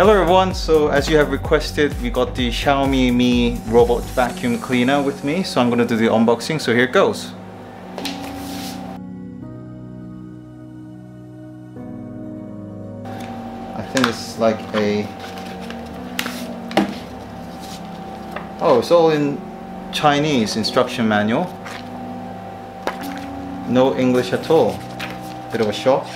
Hello everyone, so as you have requested, we got the Xiaomi Mi robot vacuum cleaner with me, so I'm going to do the unboxing, so here it goes. I think it's like a... oh, it's all in Chinese instruction manual. No English at all. Bit of a shock.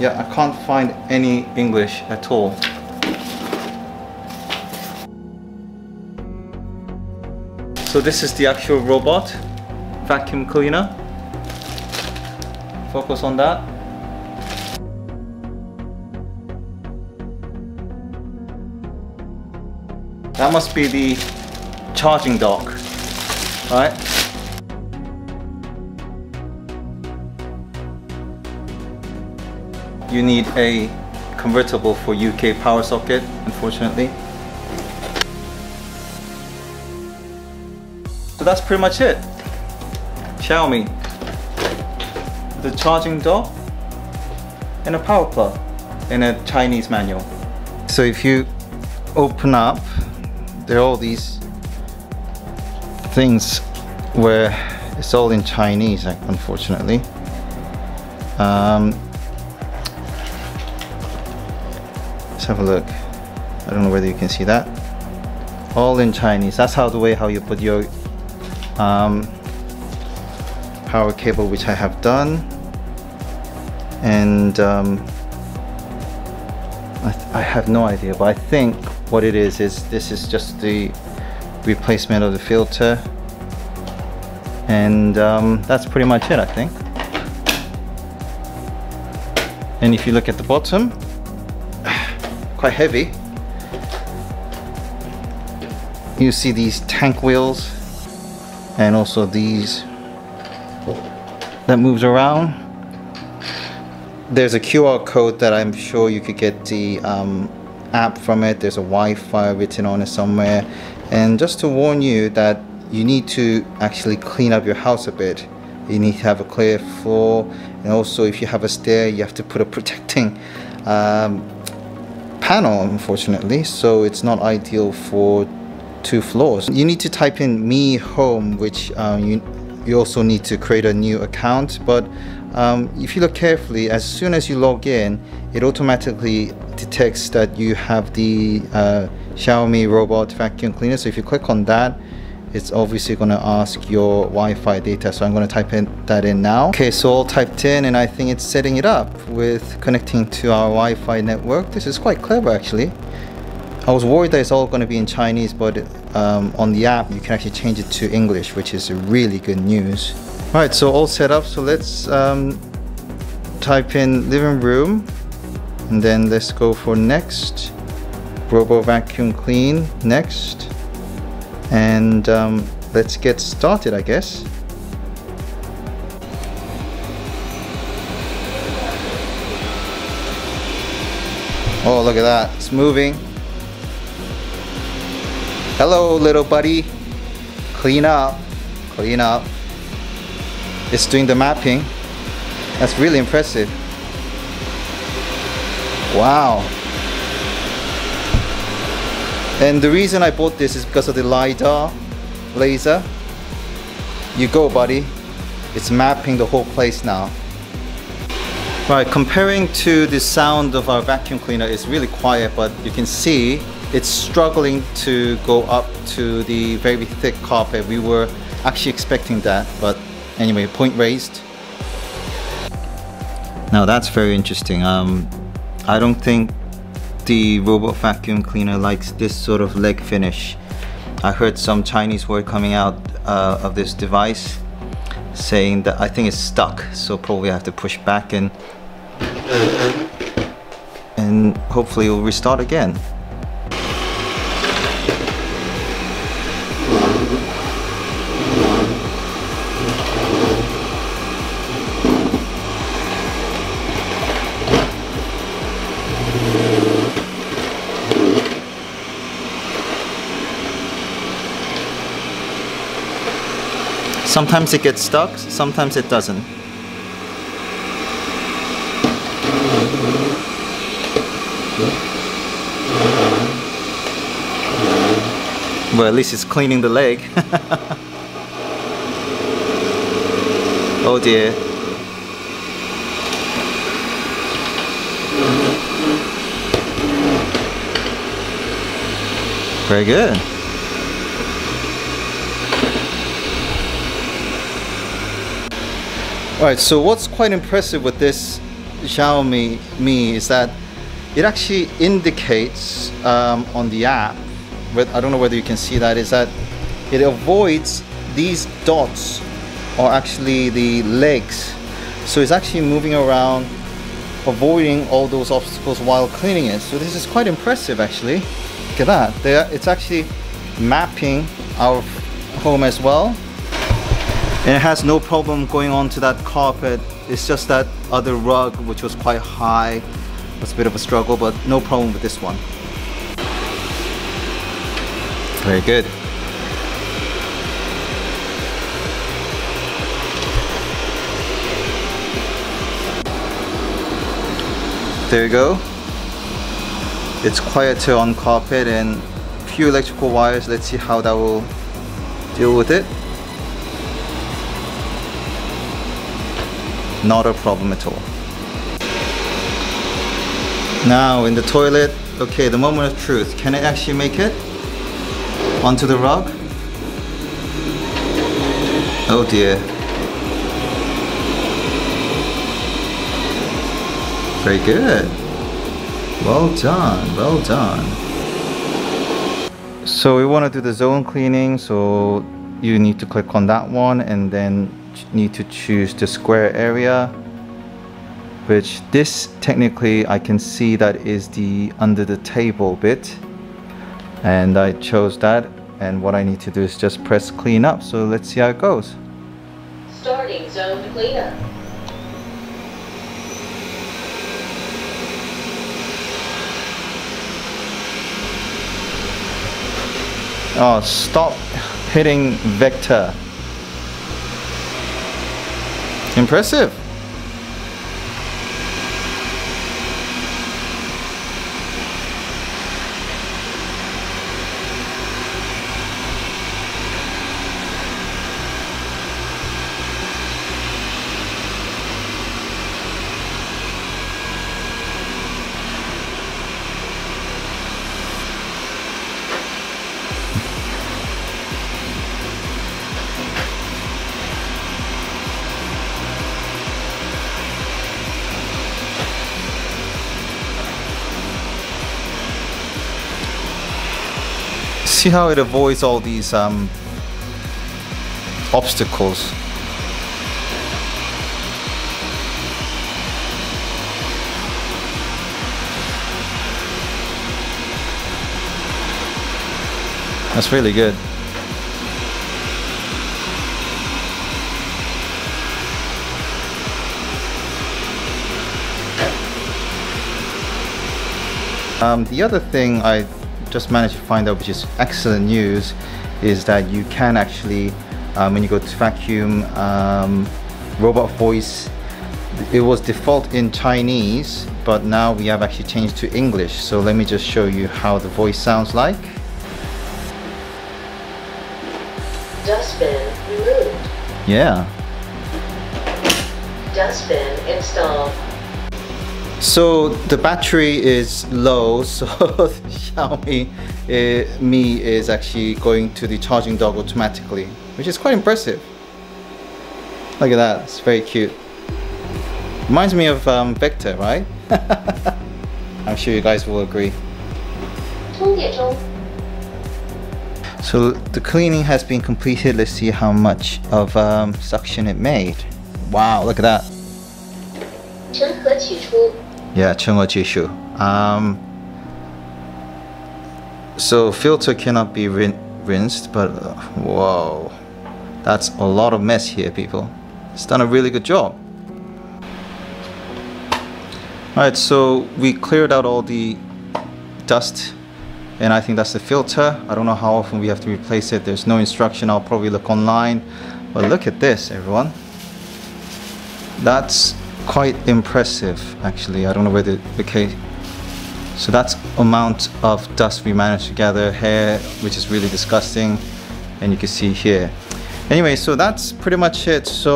Yeah, I can't find any English at all. So this is the actual robot vacuum cleaner. Focus on that. That must be the charging dock, right? You need a convertible for UK power socket, unfortunately. So that's pretty much it. Xiaomi. The charging dock and a power plug in a Chinese manual. So if you open up, there are all these things where it's all in Chinese, unfortunately. Let's have a look. I don't know whether you can see that. All in Chinese. That's how the way how you put your power cable, which I have done. And I have no idea, but I think what it is this is just the replacement of the filter. And that's pretty much it, I think. And if you look at the bottom, quite heavy. You see these tank wheels and also these that moves around. There's a QR code that I'm sure you could get the app from it. There's a Wi-Fi written on it somewhere. And just to warn you that you need to actually clean up your house a bit. You need to have a clear floor, and also if you have a stair, you have to put a protecting panel, unfortunately, so it's not ideal for 2 floors. You need to type in Mi Home, which you also need to create a new account, but if you look carefully, as soon as you log in, it automatically detects that you have the Xiaomi robot vacuum cleaner. So if you click on that, it's obviously going to ask your Wi-Fi data, so I'm going to type that in now. Okay, so all typed in, and I think it's setting it up with connecting to our Wi-Fi network. This is quite clever, actually. I was worried that it's all going to be in Chinese, but on the app you can actually change it to English, which is really good news. All right, so all set up, so let's type in living room, and then let's go for next. Robo vacuum clean, next. And let's get started, I guess. Oh, look at that, it's moving. Hello, little buddy. Clean up, clean up. It's doing the mapping. That's really impressive. Wow. And the reason I bought this is because of the LiDAR laser. You go, buddy. It's mapping the whole place now. Right, comparing to the sound of our vacuum cleaner, it's really quiet, but you can see it's struggling to go up to the very thick carpet. We were actually expecting that, but anyway, point raised. Now that's very interesting. I don't think the robot vacuum cleaner likes this sort of leg finish. I heard some Chinese word coming out of this device saying that I think it's stuck, so probably I have to push back and hopefully it will restart again. Sometimes it gets stuck, sometimes it doesn't. Well, at least it's cleaning the lake. Oh dear. Very good. Alright, so what's quite impressive with this Xiaomi Mi is that it actually indicates on the app, I don't know whether you can see that, is that it avoids these dots, or actually the legs. So it's actually moving around, avoiding all those obstacles while cleaning it. So this is quite impressive actually. Look at that. It's actually mapping our home as well. And it has no problem going on to that carpet. It's just that other rug, which was quite high. That's a bit of a struggle, but no problem with this one. Very good. There you go. It's quieter on carpet and a few electrical wires. Let's see how that will deal with it. Not a problem at all. Now in the toilet, okay, the moment of truth. Can it actually make it onto the rug? Oh dear. Very good. Well done, well done. So we want to do the zone cleaning, so you need to click on that one and then need to choose the square area, which this technically I can see that is the under the table bit, and I chose that, and what I need to do is just press clean up. So let's see how it goes. Starting zone cleanup. Oh, stop hitting Vector. Impressive. See how it avoids all these obstacles. That's really good. The other thing I just managed to find out, which is excellent news, is that you can actually, when you go to vacuum, robot voice, it was default in Chinese, but now we have actually changed to English. So let me just show you how the voice sounds like. Dustbin removed. Yeah. Dustbin installed. So the battery is low, so Xiaomi Mi is actually going to the charging dock automatically, which is quite impressive. Look at that, it's very cute. Reminds me of Vector, right? I'm sure you guys will agree. So the cleaning has been completed. Let's see how much of suction it made. Wow, look at that. Yeah, so filter cannot be rinsed, but whoa, that's a lot of mess here, people. It's done a really good job. Alright, so we cleared out all the dust, and I think that's the filter. I don't know how often we have to replace it. There's no instruction. I'll probably look online, but look at this, everyone. That's quite impressive actually. I don't know whether, okay, So that's amount of dust we managed to gather here, which is really disgusting, and you can see here. Anyway, so that's pretty much it. So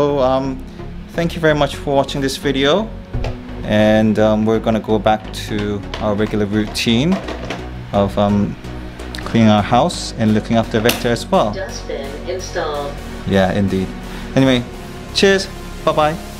thank you very much for watching this video, and we're gonna go back to our regular routine of cleaning our house and looking after Vector as well. Dustbin installed. Yeah, indeed. Anyway, cheers, bye-bye.